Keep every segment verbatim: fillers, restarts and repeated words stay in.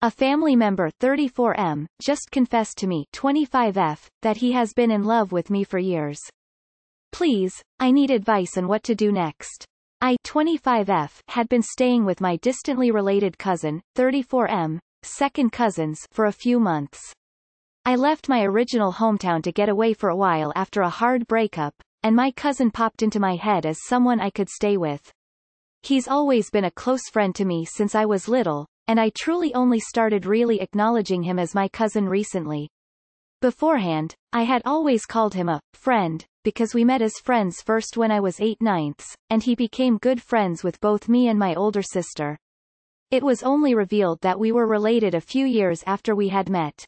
A family member thirty-four M, just confessed to me twenty-five F, that he has been in love with me for years. Please, I need advice on what to do next. I twenty-five F had been staying with my distantly related cousin, thirty-four M, second cousins, for a few months. I left my original hometown to get away for a while after a hard breakup, and my cousin popped into my head as someone I could stay with. He's always been a close friend to me since I was little, and I truly only started really acknowledging him as my cousin recently. Beforehand, I had always called him a friend, because we met as friends first when I was eight ninths, and he became good friends with both me and my older sister. It was only revealed that we were related a few years after we had met.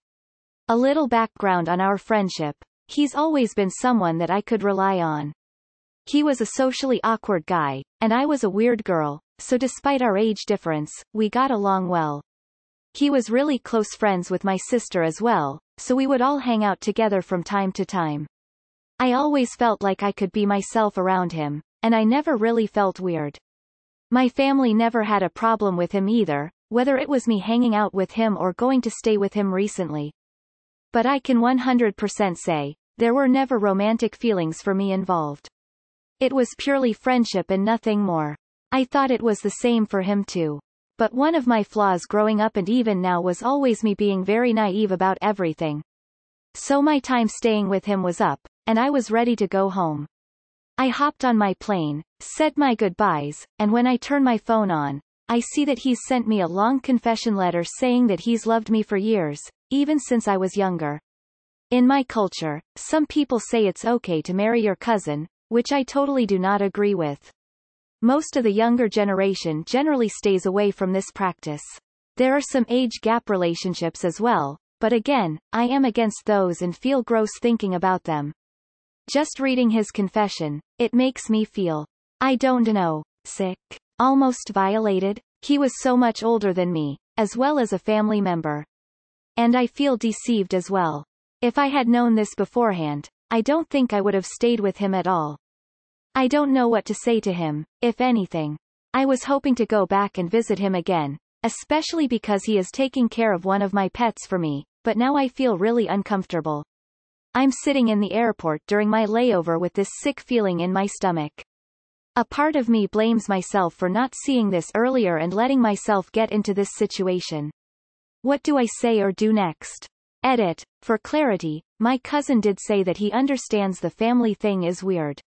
A little background on our friendship. He's always been someone that I could rely on. He was a socially awkward guy, and I was a weird girl, so despite our age difference, we got along well. He was really close friends with my sister as well, so we would all hang out together from time to time. I always felt like I could be myself around him, and I never really felt weird. My family never had a problem with him either, whether it was me hanging out with him or going to stay with him recently. But I can one hundred percent say, there were never romantic feelings for me involved. It was purely friendship and nothing more. I thought it was the same for him too. But one of my flaws growing up and even now was always me being very naive about everything. So my time staying with him was up, and I was ready to go home. I hopped on my plane, said my goodbyes, and when I turn my phone on, I see that he's sent me a long confession letter saying that he's loved me for years, even since I was younger. In my culture, some people say it's okay to marry your cousin, which I totally do not agree with. Most of the younger generation generally stays away from this practice. There are some age gap relationships as well, but again, I am against those and feel gross thinking about them. Just reading his confession, it makes me feel, I don't know, sick, almost violated. He was so much older than me, as well as a family member. And I feel deceived as well. If I had known this beforehand, I don't think I would have stayed with him at all. I don't know what to say to him, if anything. I was hoping to go back and visit him again, especially because he is taking care of one of my pets for me, but now I feel really uncomfortable. I'm sitting in the airport during my layover with this sick feeling in my stomach. A part of me blames myself for not seeing this earlier and letting myself get into this situation. What do I say or do next? Edit. For clarity, my cousin did say that he understands the family thing is weird.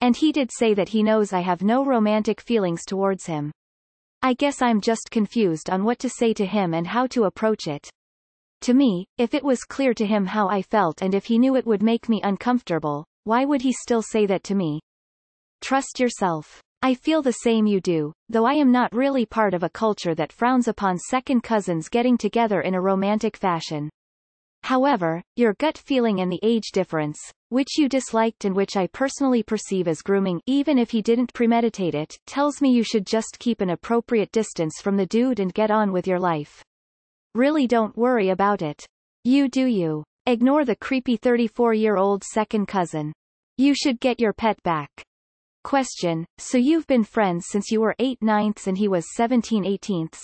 And he did say that he knows I have no romantic feelings towards him. I guess I'm just confused on what to say to him and how to approach it. To me, if it was clear to him how I felt and if he knew it would make me uncomfortable, why would he still say that to me? Trust yourself. I feel the same you do, though I am not really part of a culture that frowns upon second cousins getting together in a romantic fashion. However, your gut feeling and the age difference, which you disliked and which I personally perceive as grooming, even if he didn't premeditate it, tells me you should just keep an appropriate distance from the dude and get on with your life. Really don't worry about it. You do you. Ignore the creepy thirty-four-year-old second cousin. You should get your pet back. Question, so you've been friends since you were eight ninths and he was seventeen eighteenths?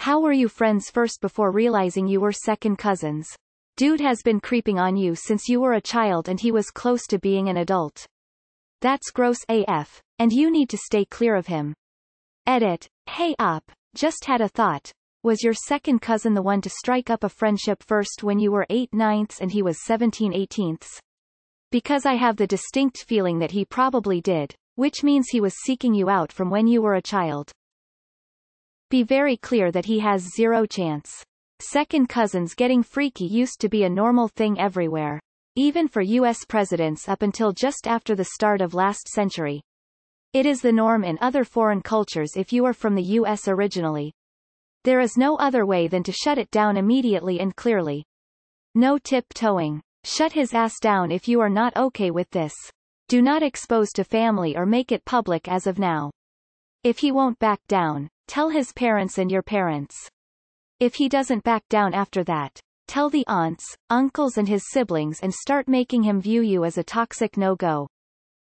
How were you friends first before realizing you were second cousins? Dude has been creeping on you since you were a child and he was close to being an adult. That's gross A F, and you need to stay clear of him. Edit. Hey op, just had a thought. Was your second cousin the one to strike up a friendship first when you were eight ninths and he was seventeen eighteenths? Because I have the distinct feeling that he probably did, which means he was seeking you out from when you were a child. Be very clear that he has zero chance. Second cousins getting freaky used to be a normal thing everywhere. Even for U S presidents up until just after the start of last century. It is the norm in other foreign cultures if you are from the U S originally. There is no other way than to shut it down immediately and clearly. No tiptoeing. Shut his ass down if you are not okay with this. Do not expose to family or make it public as of now. If he won't back down, tell his parents and your parents. If he doesn't back down after that, tell the aunts, uncles and his siblings and start making him view you as a toxic no-go.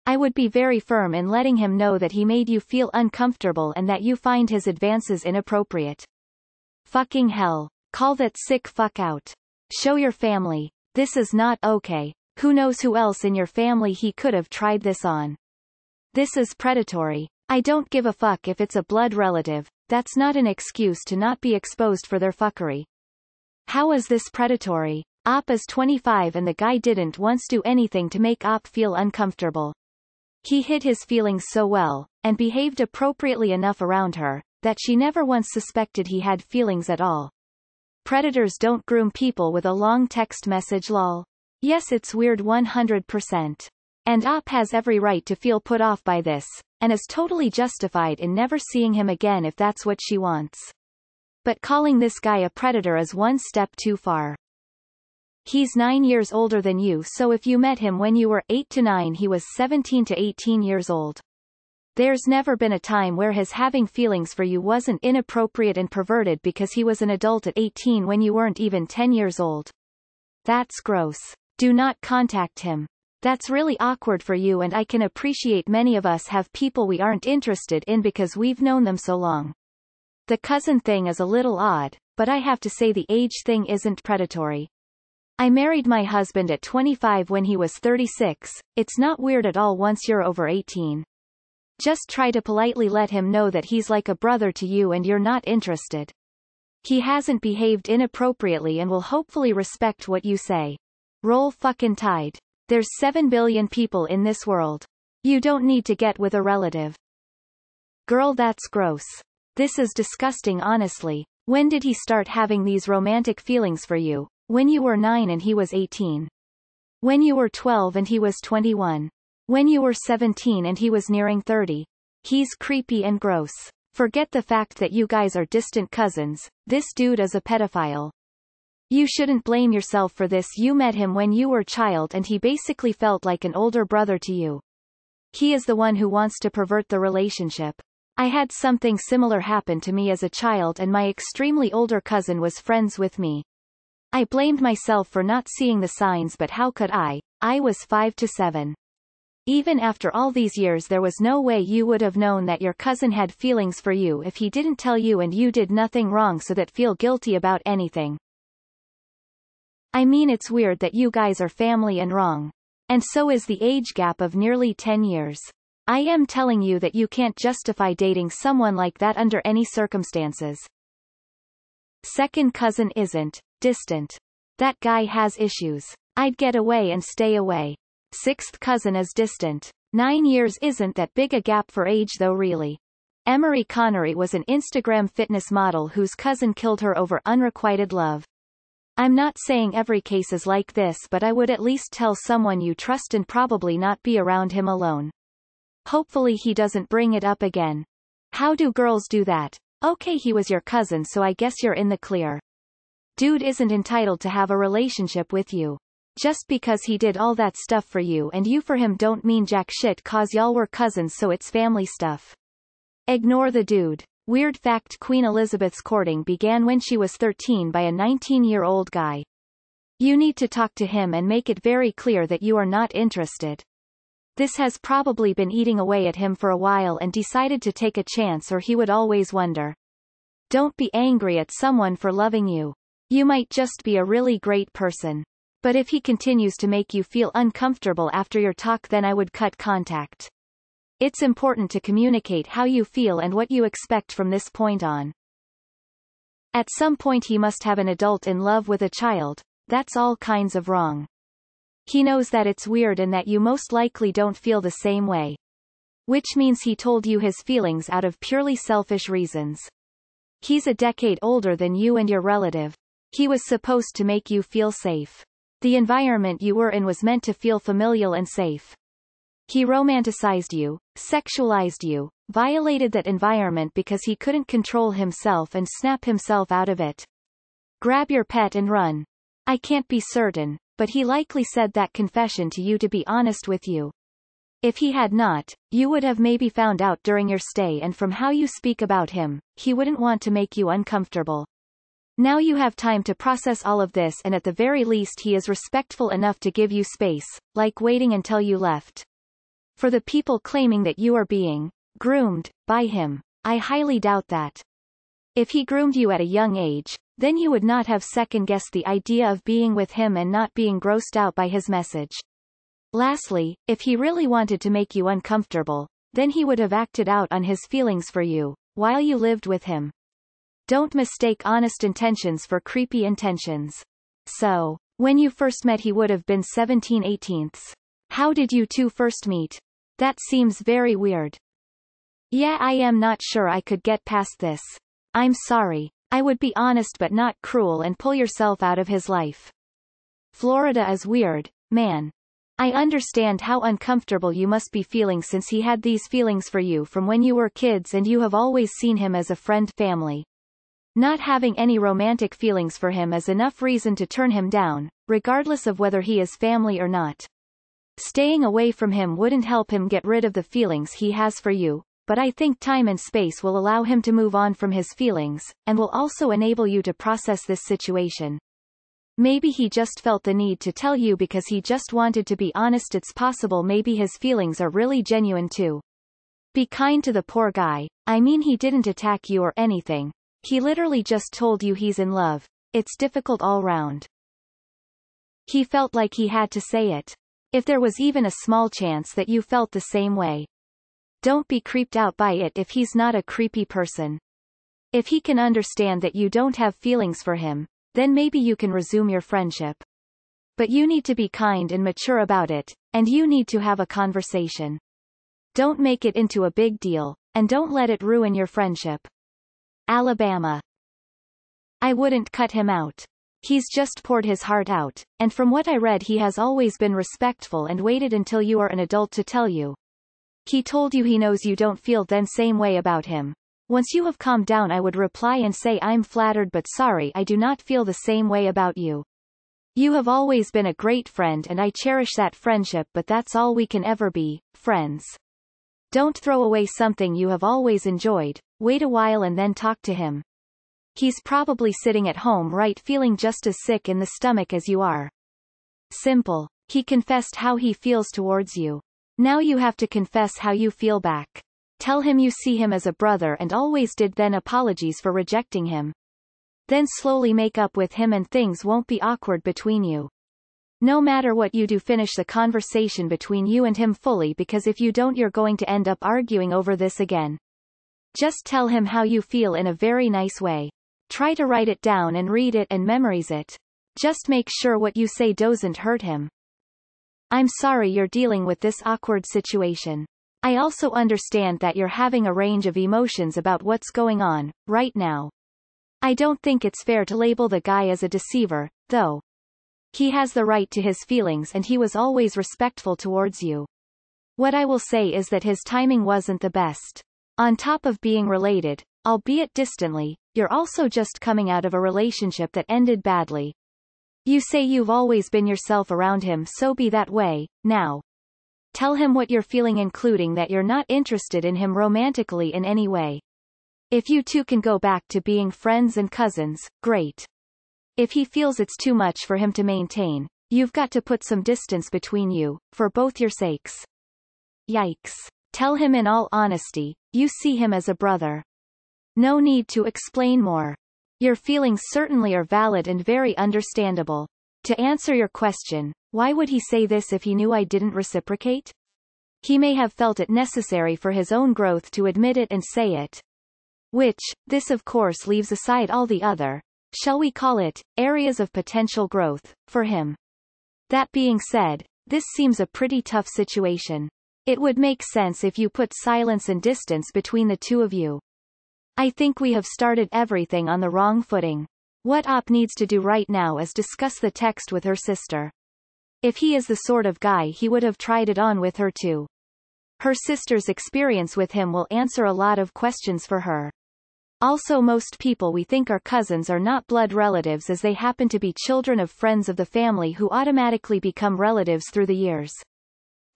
I would be very firm in letting him know that he made you feel uncomfortable and that you find his advances inappropriate. Fucking hell. Call that sick fuck out. Show your family. This is not okay. Who knows who else in your family he could have tried this on. This is predatory. I don't give a fuck if it's a blood relative. That's not an excuse to not be exposed for their fuckery. How is this predatory? Op is twenty-five and the guy didn't once do anything to make Op feel uncomfortable. He hid his feelings so well, and behaved appropriately enough around her, that she never once suspected he had feelings at all. Predators don't groom people with a long text message lol. Yes, it's weird one hundred percent. And Op has every right to feel put off by this, and is totally justified in never seeing him again if that's what she wants. But calling this guy a predator is one step too far. He's nine years older than you, so if you met him when you were eight to nine, he was seventeen to eighteen years old. There's never been a time where his having feelings for you wasn't inappropriate and perverted because he was an adult at eighteen when you weren't even ten years old. That's gross. Do not contact him. That's really awkward for you, and I can appreciate many of us have people we aren't interested in because we've known them so long. The cousin thing is a little odd, but I have to say the age thing isn't predatory. I married my husband at twenty-five when he was thirty-six, it's not weird at all once you're over eighteen. Just try to politely let him know that he's like a brother to you and you're not interested. He hasn't behaved inappropriately and will hopefully respect what you say. Roll fucking tide. There's seven billion people in this world. You don't need to get with a relative. Girl, that's gross. This is disgusting, honestly. When did he start having these romantic feelings for you? When you were nine and he was eighteen. When you were twelve and he was twenty-one. When you were seventeen and he was nearing thirty. He's creepy and gross. Forget the fact that you guys are distant cousins. This dude is a pedophile. You shouldn't blame yourself for this. You met him when you were a child and he basically felt like an older brother to you. He is the one who wants to pervert the relationship. I had something similar happen to me as a child, and my extremely older cousin was friends with me. I blamed myself for not seeing the signs, but how could I? I was five to seven. Even after all these years, there was no way you would have known that your cousin had feelings for you if he didn't tell you and you did nothing wrong, so that feel guilty about anything. I mean, it's weird that you guys are family and wrong. And so is the age gap of nearly ten years. I am telling you that you can't justify dating someone like that under any circumstances. Second cousin isn't distant. That guy has issues. I'd get away and stay away. Sixth cousin is distant. Nine years isn't that big a gap for age though, really. Emery Connery was an Instagram fitness model whose cousin killed her over unrequited love. I'm not saying every case is like this, but I would at least tell someone you trust and probably not be around him alone. Hopefully he doesn't bring it up again. How do girls do that? Okay, he was your cousin, so I guess you're in the clear. Dude isn't entitled to have a relationship with you. Just because he did all that stuff for you and you for him don't mean jack shit, cause y'all were cousins, so it's family stuff. Ignore the dude. Weird fact: Queen Elizabeth's courting began when she was thirteen by a nineteen-year-old guy. You need to talk to him and make it very clear that you are not interested. This has probably been eating away at him for a while and decided to take a chance, or he would always wonder. Don't be angry at someone for loving you. You might just be a really great person. But if he continues to make you feel uncomfortable after your talk, then I would cut contact. It's important to communicate how you feel and what you expect from this point on. At some point he must have an adult in love with a child. That's all kinds of wrong. He knows that it's weird and that you most likely don't feel the same way. Which means he told you his feelings out of purely selfish reasons. He's a decade older than you and your relative. He was supposed to make you feel safe. The environment you were in was meant to feel familial and safe. He romanticized you, sexualized you, violated that environment because he couldn't control himself and snap himself out of it. Grab your pet and run. I can't be certain, but he likely said that confession to you to be honest with you. If he had not, you would have maybe found out during your stay, and from how you speak about him, he wouldn't want to make you uncomfortable. Now you have time to process all of this, and at the very least he is respectful enough to give you space, like waiting until you left. For the people claiming that you are being groomed by him, I highly doubt that. If he groomed you at a young age, then you would not have second-guessed the idea of being with him and not being grossed out by his message. Lastly, if he really wanted to make you uncomfortable, then he would have acted out on his feelings for you, while you lived with him. Don't mistake honest intentions for creepy intentions. So, when you first met he would have been seventeen eighteenths. How did you two first meet? That seems very weird. Yeah, I am not sure I could get past this. I'm sorry. I would be honest but not cruel and pull yourself out of his life. Florida is weird, man. I understand how uncomfortable you must be feeling since he had these feelings for you from when you were kids and you have always seen him as a friend family. Not having any romantic feelings for him is enough reason to turn him down, regardless of whether he is family or not. Staying away from him wouldn't help him get rid of the feelings he has for you, but I think time and space will allow him to move on from his feelings, and will also enable you to process this situation. Maybe he just felt the need to tell you because he just wanted to be honest. It's possible maybe his feelings are really genuine too. Be kind to the poor guy. I mean, he didn't attack you or anything. He literally just told you he's in love. It's difficult all round. He felt like he had to say it. If there was even a small chance that you felt the same way. Don't be creeped out by it if he's not a creepy person. If he can understand that you don't have feelings for him, then maybe you can resume your friendship. But you need to be kind and mature about it, and you need to have a conversation. Don't make it into a big deal, and don't let it ruin your friendship. Alabama. I wouldn't cut him out. He's just poured his heart out, and from what I read he has always been respectful and waited until you are an adult to tell you. He told you he knows you don't feel the same way about him. Once you have calmed down I would reply and say I'm flattered but sorry I do not feel the same way about you. You have always been a great friend and I cherish that friendship but that's all we can ever be, friends. Don't throw away something you have always enjoyed, wait a while and then talk to him. He's probably sitting at home right feeling just as sick in the stomach as you are. Simple. He confessed how he feels towards you. Now you have to confess how you feel back. Tell him you see him as a brother and always did, then apologies for rejecting him. Then slowly make up with him and things won't be awkward between you. No matter what you do, finish the conversation between you and him fully because if you don't you're going to end up arguing over this again. Just tell him how you feel in a very nice way. Try to write it down and read it and memorize it. Just make sure what you say doesn't hurt him. I'm sorry you're dealing with this awkward situation. I also understand that you're having a range of emotions about what's going on, right now. I don't think it's fair to label the guy as a deceiver, though. He has the right to his feelings and he was always respectful towards you. What I will say is that his timing wasn't the best. On top of being related, albeit distantly, you're also just coming out of a relationship that ended badly. You say you've always been yourself around him, so be that way, now. Tell him what you're feeling, including that you're not interested in him romantically in any way. If you two can go back to being friends and cousins, great. If he feels it's too much for him to maintain, you've got to put some distance between you, for both your sakes. Yikes. Tell him in all honesty, you see him as a brother. No need to explain more. Your feelings certainly are valid and very understandable. To answer your question, why would he say this if he knew I didn't reciprocate? He may have felt it necessary for his own growth to admit it and say it. Which, this of course leaves aside all the other, shall we call it, areas of potential growth, for him. That being said, this seems a pretty tough situation. It would make sense if you put silence and distance between the two of you. I think we have started everything on the wrong footing. What O P needs to do right now is discuss the text with her sister. If he is the sort of guy he would have tried it on with her too. Her sister's experience with him will answer a lot of questions for her. Also, most people we think are cousins are not blood relatives, as they happen to be children of friends of the family who automatically become relatives through the years.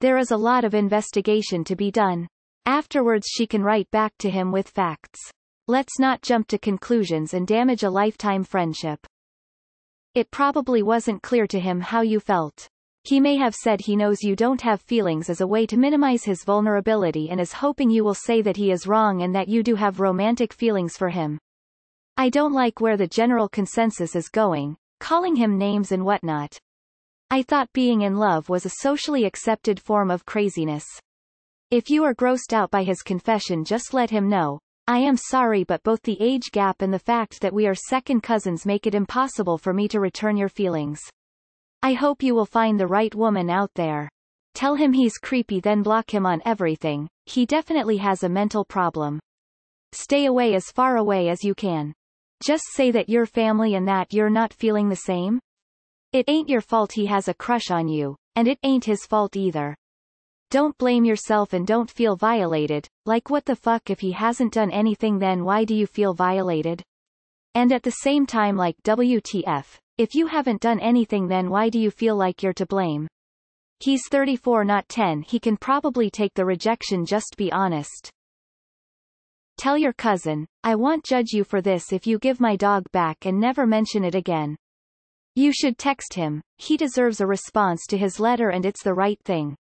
There is a lot of investigation to be done. Afterwards she can write back to him with facts. Let's not jump to conclusions and damage a lifetime friendship. It probably wasn't clear to him how you felt. He may have said he knows you don't have feelings as a way to minimize his vulnerability and is hoping you will say that he is wrong and that you do have romantic feelings for him. I don't like where the general consensus is going, calling him names and whatnot. I thought being in love was a socially accepted form of craziness. If you are grossed out by his confession, just let him know. I am sorry, but both the age gap and the fact that we are second cousins make it impossible for me to return your feelings. I hope you will find the right woman out there. Tell him he's creepy, then block him on everything. He definitely has a mental problem. Stay away as far away as you can. Just say that you're family and that you're not feeling the same. It ain't your fault he has a crush on you, and it ain't his fault either. Don't blame yourself and don't feel violated, like what the fuck, if he hasn't done anything then why do you feel violated? And at the same time, like, W T F, if you haven't done anything then why do you feel like you're to blame? He's thirty-four, not ten, he can probably take the rejection, just be honest. Tell your cousin, I won't judge you for this if you give my dog back and never mention it again. You should text him, he deserves a response to his letter and it's the right thing.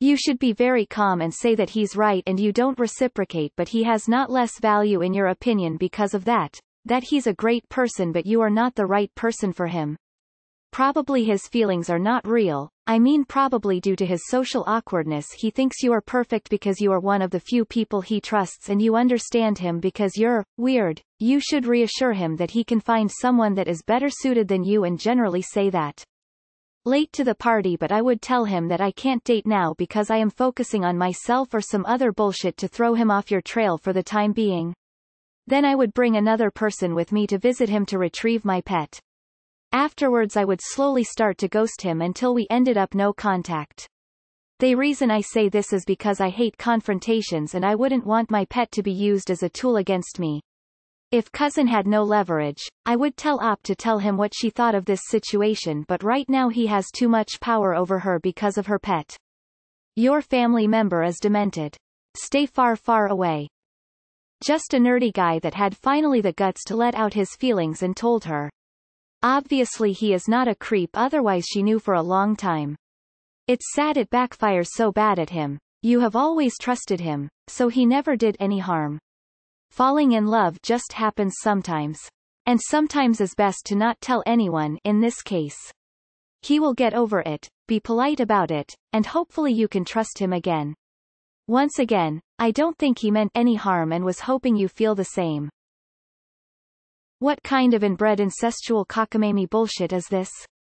You should be very calm and say that he's right and you don't reciprocate, but he has not less value in your opinion because of that, that he's a great person but you are not the right person for him. Probably his feelings are not real, I mean probably due to his social awkwardness he thinks you are perfect because you are one of the few people he trusts and you understand him because you're weird. You should reassure him that he can find someone that is better suited than you and generally say that. Late to the party, but I would tell him that I can't date now because I am focusing on myself or some other bullshit to throw him off your trail for the time being. Then I would bring another person with me to visit him to retrieve my pet. Afterwards I would slowly start to ghost him until we ended up no contact. The reason I say this is because I hate confrontations and I wouldn't want my pet to be used as a tool against me. If cousin had no leverage, I would tell Op to tell him what she thought of this situation, but right now he has too much power over her because of her pet. Your family member is demented. Stay far, far away. Just a nerdy guy that had finally the guts to let out his feelings and told her. Obviously he is not a creep, otherwise she knew for a long time. It's sad it backfires so bad at him. You have always trusted him, so he never did any harm. Falling in love just happens sometimes. And sometimes is best to not tell anyone, in this case. He will get over it, be polite about it, and hopefully you can trust him again. Once again, I don't think he meant any harm and was hoping you feel the same. What kind of inbred incestual cockamamie bullshit is this?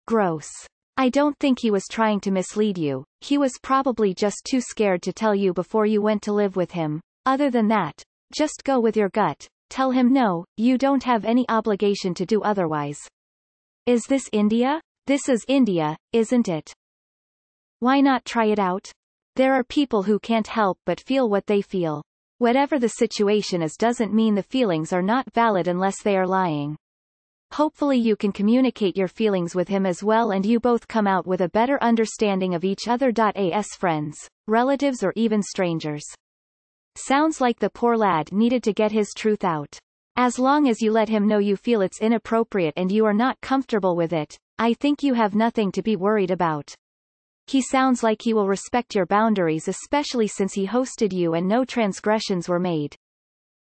Gross. I don't think he was trying to mislead you, he was probably just too scared to tell you before you went to live with him. Other than that, just go with your gut. Tell him no, you don't have any obligation to do otherwise. Is this India? This is India, isn't it? Why not try it out? There are people who can't help but feel what they feel. Whatever the situation is doesn't mean the feelings are not valid unless they are lying. Hopefully you can communicate your feelings with him as well and you both come out with a better understanding of each other. As friends, relatives or even strangers. Sounds like the poor lad needed to get his truth out. As long as you let him know you feel it's inappropriate and you are not comfortable with it, I think you have nothing to be worried about. He sounds like he will respect your boundaries, especially since he hosted you and no transgressions were made.